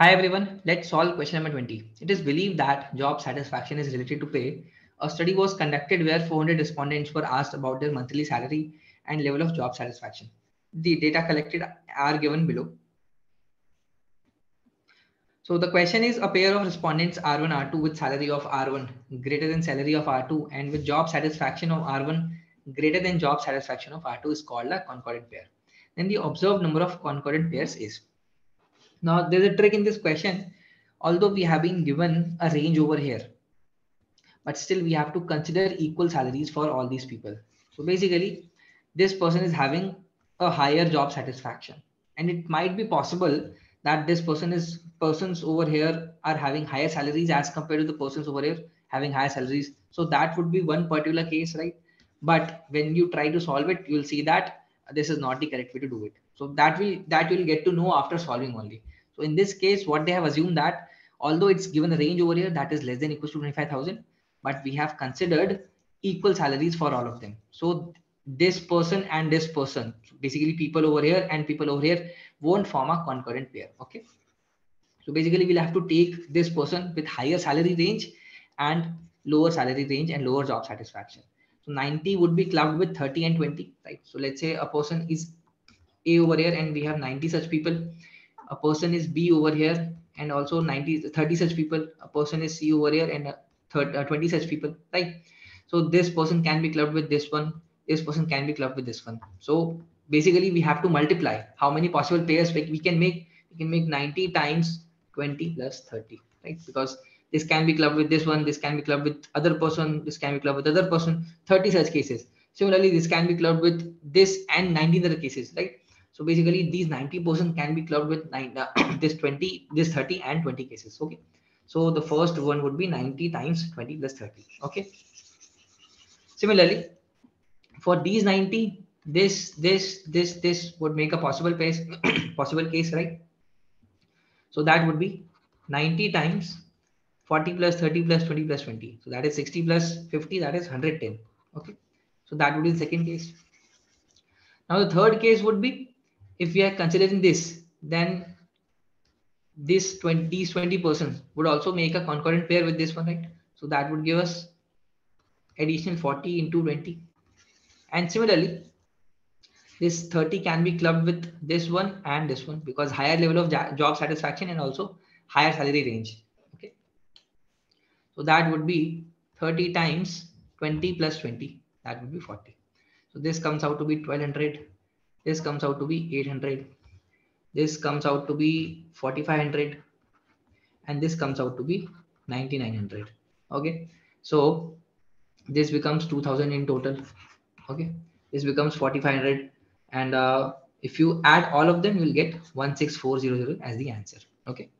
Hi everyone, let's solve question number 20. It is believed that job satisfaction is related to pay. A study was conducted where 400 respondents were asked about their monthly salary and level of job satisfaction. The data collected are given below. So the question is, a pair of respondents R1, R2 with salary of R1 greater than salary of R2 and with job satisfaction of R1 greater than job satisfaction of R2 is called a concordant pair. Then the observed number of concordant pairs is. Now there's a trick in this question. Although we have been given a range over here, but still we have to consider equal salaries for all these people. So basically this person is having a higher job satisfaction and it might be possible that this persons over here are having higher salaries as compared to the persons over here having higher salaries. So that would be one particular case, right? But when you try to solve it, you'll see that this is not the correct way to do it. So that you'll get to know after solving only. So in this case, what they have assumed that although it's given a range over here that is less than equals to 25,000, but we have considered equal salaries for all of them. So this person and this person, basically people over here and people over here won't form a concordant pair. Okay. So basically we'll have to take this person with higher salary range and lower salary range and lower job satisfaction. So 90 would be clubbed with 30 and 20, right? So let's say a person is A over here and we have 90 such people. A person is B over here and also 30 such people. A person is C over here and 20 such people, right? So this person can be clubbed with this one. This person can be clubbed with this one. So basically we have to multiply how many possible pairs we can make. We can make 90 times 20 plus 30, right? Because this can be clubbed with this one. This can be clubbed with other person. This can be clubbed with other person, 30 such cases. Similarly, this can be clubbed with this and 19 other cases, right? So basically these 90% can be clubbed with this 20, this 30 and 20 cases. Okay. So the first one would be 90 times 20 plus 30. Okay. Similarly, for these 90, this would make a possible case, right? So that would be 90 times 40 plus 30 plus 20 plus 20. So that is 60 plus 50, that is 110. Okay. So that would be the second case. Now the third case would be, if we are considering this, then these 20 persons would also make a concordant pair with this one, right? So that would give us additional 40 into 20. And similarly, this 30 can be clubbed with this one and this one because higher level of job satisfaction and also higher salary range. Okay. So that would be 30 times 20 plus 20. That would be 40. So this comes out to be 1200. This comes out to be 800. This comes out to be 4500. And this comes out to be 9900. Okay. So this becomes 2000 in total. Okay. This becomes 4500. And if you add all of them, you'll get 16400 as the answer. Okay.